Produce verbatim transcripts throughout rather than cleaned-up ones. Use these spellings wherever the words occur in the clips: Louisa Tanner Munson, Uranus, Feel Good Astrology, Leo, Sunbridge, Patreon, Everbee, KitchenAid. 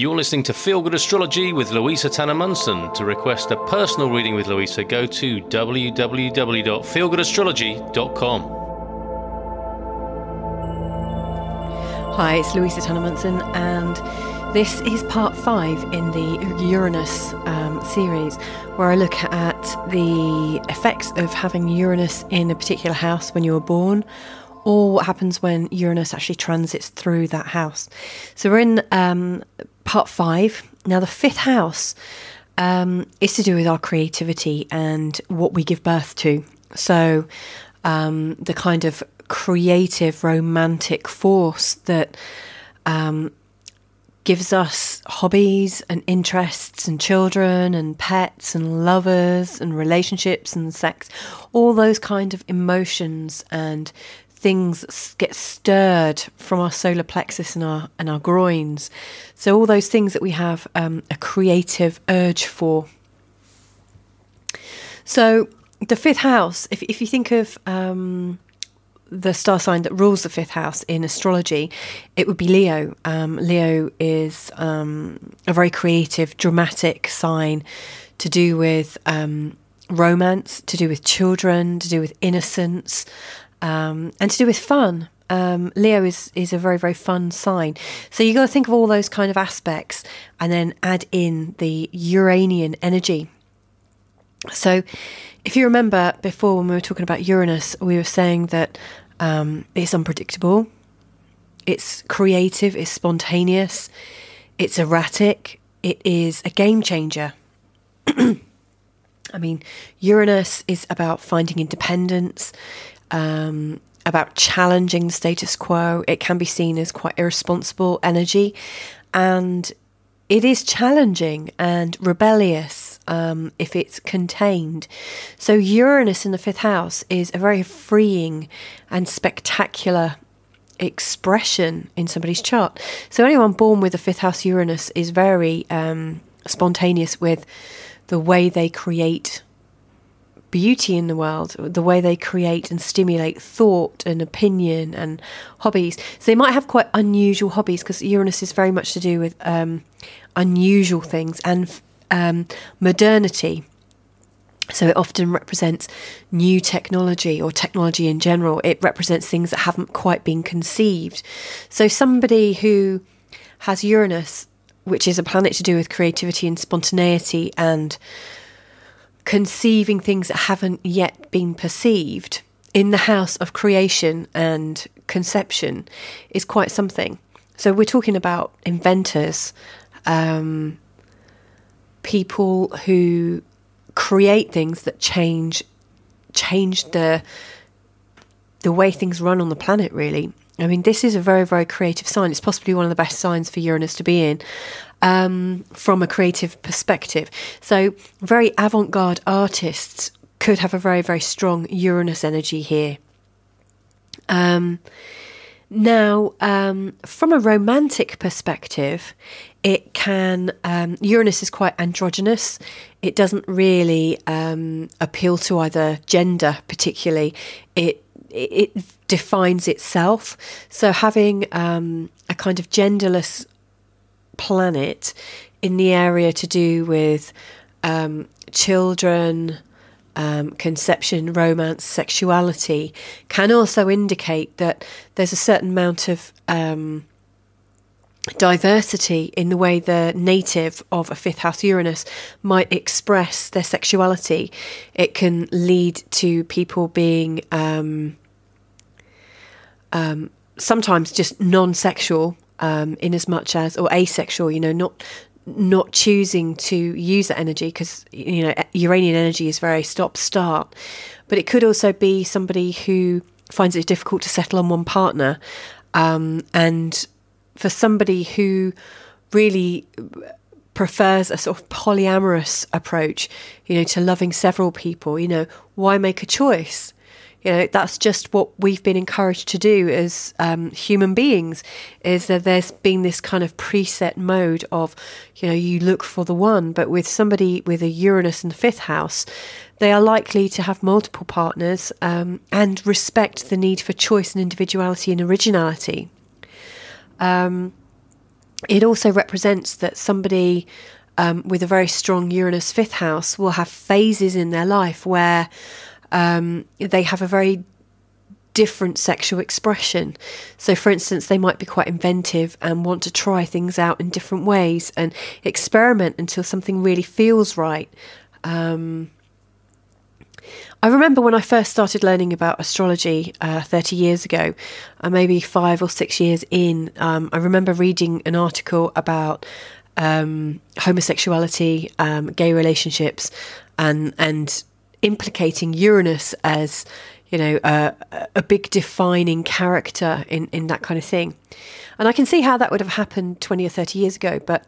You're listening to Feel Good Astrology with Louisa Tanner Munson. To request a personal reading with Louisa, go to w w w dot feel good astrology dot com. Hi, it's Louisa Tanner Munson, and this is part five in the Uranus um, series, where I look at the effects of having Uranus in a particular house when you were born, or what happens when Uranus actually transits through that house. So we're in um, part five. Now, the fifth house um, is to do with our creativity and what we give birth to. So um, the kind of creative, romantic force that um, gives us hobbies and interests and children and pets and lovers and relationships and sex, all those kind of emotions and things get stirred from our solar plexus and our and our groins. So all those things that we have um, a creative urge for. So the fifth house, if, if you think of um, the star sign that rules the fifth house in astrology, it would be Leo. Um, Leo is um, a very creative, dramatic sign to do with um, romance, to do with children, to do with innocence, Um, and to do with fun. Um, Leo is, is a very, very fun sign. So you've got to think of all those kind of aspects and then add in the Uranian energy. So if you remember before when we were talking about Uranus, we were saying that um, it's unpredictable, it's creative, it's spontaneous, it's erratic, it is a game changer. I mean, Uranus is about finding independence, Um, about challenging the status quo. It can be seen as quite irresponsible energy, and it is challenging and rebellious um, if it's contained. So Uranus in the fifth house is a very freeing and spectacular expression in somebody's chart. So anyone born with a fifth house Uranus is very um, spontaneous with the way they create beauty in the world, the way they create and stimulate thought and opinion and hobbies. So they might have quite unusual hobbies, because Uranus is very much to do with um, unusual things and um, modernity. So it often represents new technology or technology in general. It represents things that haven't quite been conceived. So somebody who has Uranus, which is a planet to do with creativity and spontaneity and conceiving things that haven't yet been perceived in the house of creation and conception, is quite something. So we're talking about inventors, um, people who create things that change change the the way things run on the planet, really. I mean, this is a very, very creative sign. It's possibly one of the best signs for Uranus to be in um, from a creative perspective. So very avant-garde artists could have a very, very strong Uranus energy here. Um, now, um, from a romantic perspective, it can, um, Uranus is quite androgynous. It doesn't really um, appeal to either gender particularly. It It defines itself. So having um, a kind of genderless planet in the area to do with um, children, um, conception, romance, sexuality, can also indicate that there's a certain amount of um, diversity in the way the native of a fifth house Uranus might express their sexuality. It can lead to people being um, um, sometimes just non-sexual, um, in as much as, or asexual, you know, not not choosing to use that energy, because, you know, Uranian energy is very stop-start. But it could also be somebody who finds it difficult to settle on one partner, um, and for somebody who really prefers a sort of polyamorous approach, you know, to loving several people, you know, why make a choice? You know, that's just what we've been encouraged to do as um, human beings, is that there's been this kind of preset mode of, you know, you look for the one. But with somebody with a Uranus in the fifth house, they are likely to have multiple partners um, and respect the need for choice and individuality and originality. Um, it also represents that somebody um, with a very strong Uranus fifth house will have phases in their life where um, they have a very different sexual expression. So for instance, they might be quite inventive and want to try things out in different ways and experiment until something really feels right. Um, I remember when I first started learning about astrology uh, thirty years ago, uh, maybe five or six years in, um, I remember reading an article about um, homosexuality, um, gay relationships, and, and implicating Uranus as, you know, uh, a big defining character in, in that kind of thing. And I can see how that would have happened twenty or thirty years ago. But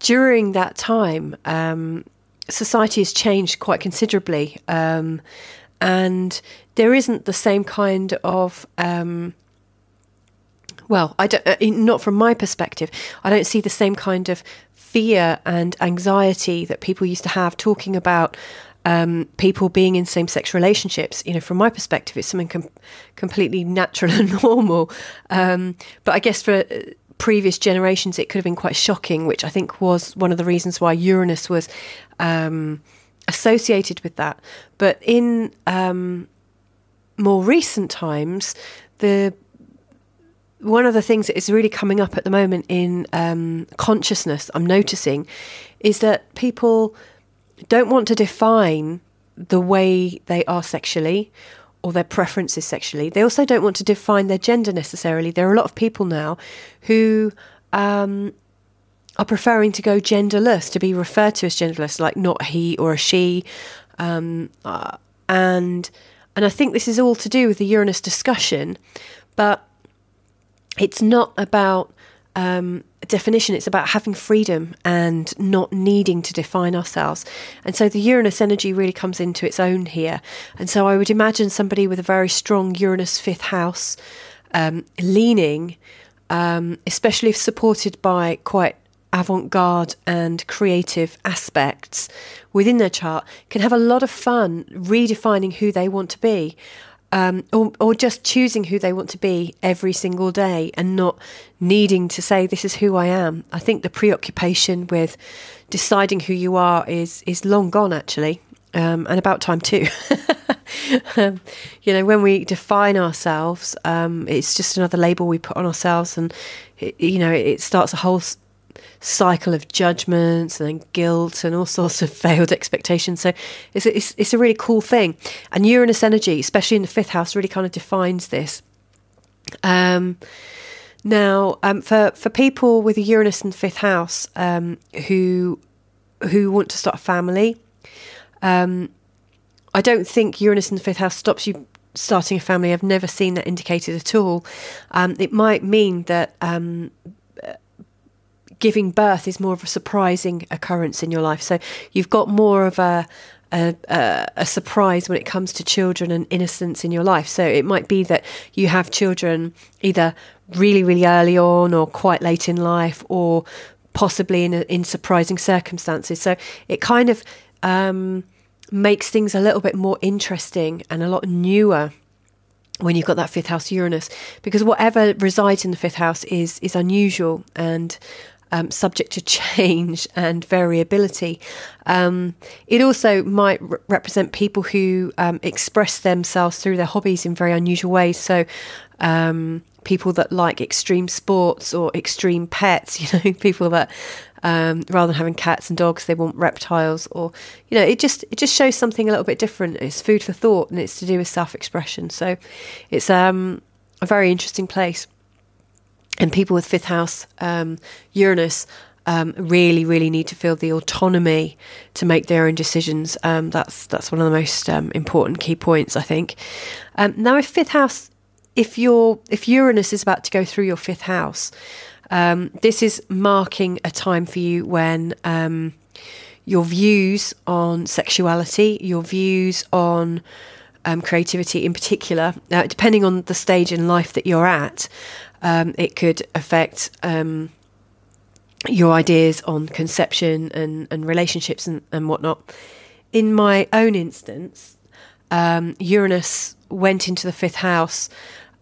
during that time, um, society has changed quite considerably. Um, and there isn't the same kind of, um, well, I don't, uh, not from my perspective, I don't see the same kind of fear and anxiety that people used to have talking about Um, people being in same-sex relationships. You know, from my perspective, it's something com completely natural and normal. Um, but I guess for previous generations, it could have been quite shocking, which I think was one of the reasons why Uranus was um, associated with that. But in um, more recent times, the one of the things that is really coming up at the moment in um, consciousness, I'm noticing, is that people don't want to define the way they are sexually or their preferences sexually. They also don't want to define their gender necessarily. There are a lot of people now who um, are preferring to go genderless, to be referred to as genderless, like not he or a she. Um, uh, and, and I think this is all to do with the Uranus discussion, but it's not about Um, definition, it's about having freedom and not needing to define ourselves. And so the Uranus energy really comes into its own here. And so I would imagine somebody with a very strong Uranus fifth house um, leaning, um, especially if supported by quite avant-garde and creative aspects within their chart, can have a lot of fun redefining who they want to be. Um, or, or just choosing who they want to be every single day and not needing to say, this is who I am. I think the preoccupation with deciding who you are is is long gone, actually, um, and about time too. um, you know, when we define ourselves, um, it's just another label we put on ourselves, and, it, you know, it starts a whole cycle of judgments and then guilt and all sorts of failed expectations. So it's, it's, it's a really cool thing. And Uranus energy, especially in the fifth house, really kind of defines this. Um, now, um, for, for people with a Uranus in the fifth house um, who, who want to start a family, um, I don't think Uranus in the fifth house stops you starting a family. I've never seen that indicated at all. Um, it might mean that Um, giving birth is more of a surprising occurrence in your life. So you've got more of a, a, a surprise when it comes to children and innocence in your life. So it might be that you have children either really, really early on or quite late in life, or possibly in, in surprising circumstances. So it kind of um, makes things a little bit more interesting and a lot newer when you've got that fifth house Uranus, because whatever resides in the fifth house is is unusual and Um, subject to change and variability. Um, it also might re represent people who um, express themselves through their hobbies in very unusual ways. So um, people that like extreme sports or extreme pets, you know, people that um, rather than having cats and dogs, they want reptiles, or, you know, it just it just shows something a little bit different. It's food for thought, and it's to do with self-expression. So it's um, a very interesting place. And people with fifth house um, Uranus um, really, really need to feel the autonomy to make their own decisions. Um, that's that's one of the most um, important key points, I think. Um, now, if fifth house, if your if Uranus is about to go through your fifth house, um, this is marking a time for you when um, your views on sexuality, your views on um, creativity, in particular, uh, depending on the stage in life that you're at. Um, it could affect um, your ideas on conception and, and relationships and, and whatnot. In my own instance, um, Uranus went into the fifth house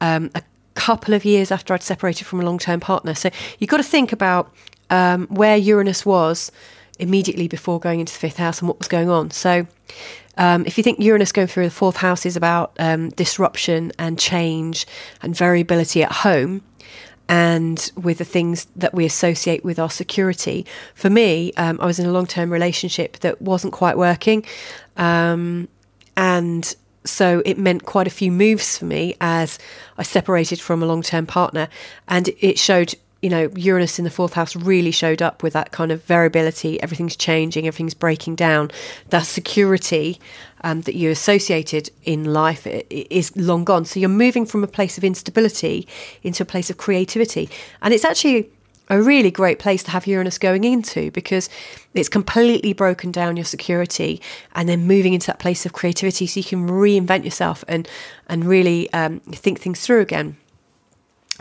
um, a couple of years after I'd separated from a long-term partner. So you've got to think about um, where Uranus was immediately before going into the fifth house and what was going on. So um, if you think Uranus going through the fourth house is about um, disruption and change and variability at home and with the things that we associate with our security. For me, um, I was in a long-term relationship that wasn't quite working. Um, and so it meant quite a few moves for me as I separated from a long-term partner. And it showed, you know, Uranus in the fourth house really showed up with that kind of variability. Everything's changing, everything's breaking down. That security um, that you associated in life is long gone. So you're moving from a place of instability into a place of creativity. And it's actually a really great place to have Uranus going into, because it's completely broken down your security and then moving into that place of creativity so you can reinvent yourself and, and really um, think things through again.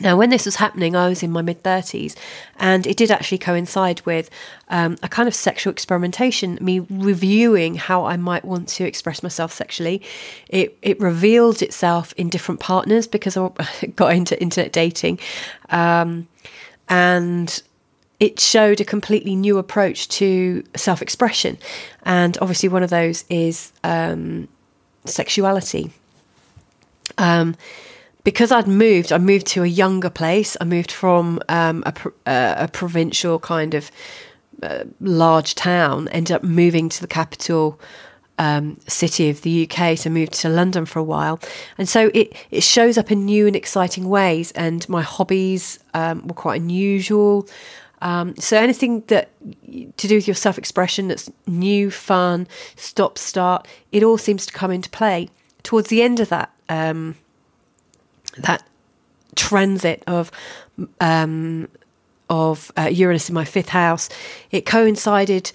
Now, when this was happening, I was in my mid thirties, and it did actually coincide with um, a kind of sexual experimentation, me reviewing how I might want to express myself sexually. It, it revealed itself in different partners because I got into internet dating, um, and it showed a completely new approach to self-expression. And obviously one of those is um, sexuality. Um Because I'd moved, I moved to a younger place. I moved from um, a, uh, a provincial kind of uh, large town, ended up moving to the capital um, city of the U K. So I moved to London for a while. And so it, it shows up in new and exciting ways. And my hobbies um, were quite unusual. Um, so anything that to do with your self-expression that's new, fun, stop, start, it all seems to come into play towards the end of that um that transit of um, of uh, Uranus in my fifth house. It coincided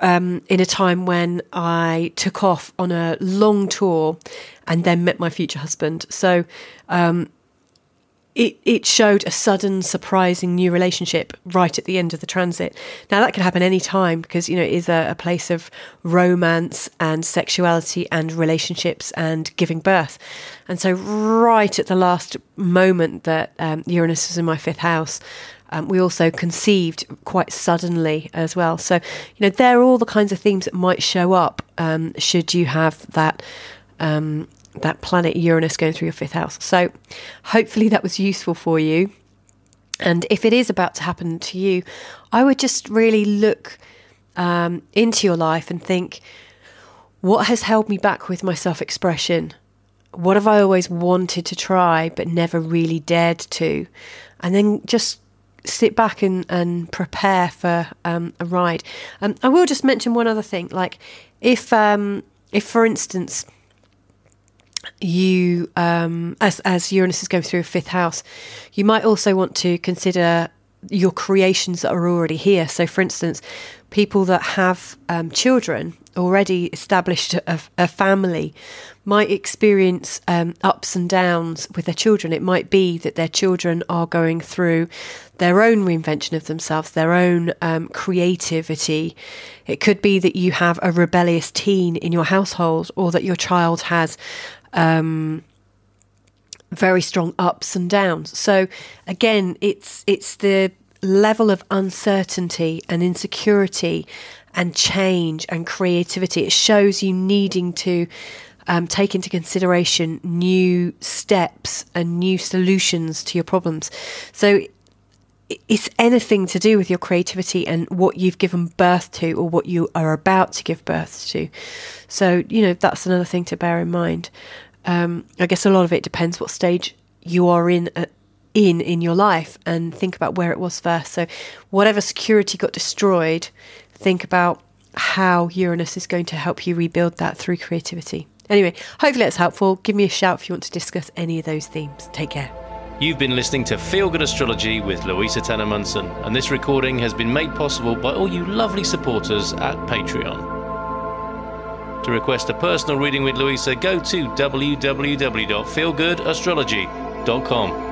um, in a time when I took off on a long tour and then met my future husband. So um, it, it showed a sudden, surprising new relationship right at the end of the transit. Now, that could happen any time because, you know, it is a, a place of romance and sexuality and relationships and giving birth. And so right at the last moment that um, Uranus was in my fifth house, um, we also conceived quite suddenly as well. So, you know, there are all the kinds of themes that might show up um, should you have that um that planet Uranus going through your fifth house. So hopefully that was useful for you. And if it is about to happen to you, I would just really look um, into your life and think, what has held me back with my self-expression? What have I always wanted to try but never really dared to? And then just sit back and, and prepare for um, a ride. Um, I will just mention one other thing. Like if, um, if for instance, you um as as Uranus is going through a fifth house, you might also want to consider your creations that are already here. So for instance, people that have um children already, established a, a family, might experience um ups and downs with their children. It might be that their children are going through their own reinvention of themselves, their own um creativity. It could be that you have a rebellious teen in your household, or that your child has Um, very strong ups and downs. So again, it's it's the level of uncertainty and insecurity and change and creativity. It shows you needing to um, take into consideration new steps and new solutions to your problems. So it's anything to do with your creativity and what you've given birth to, or what you are about to give birth to. So, you know, that's another thing to bear in mind. Um, I guess a lot of it depends what stage you are in, uh, in, in your life, and think about where it was first. So whatever security got destroyed, think about how Uranus is going to help you rebuild that through creativity. Anyway, hopefully that's helpful. Give me a shout if you want to discuss any of those themes. Take care. You've been listening to Feel Good Astrology with Louisa Tanner Munson, and this recording has been made possible by all you lovely supporters at Patreon. To request a personal reading with Louisa, go to w w w dot feel good astrology dot com.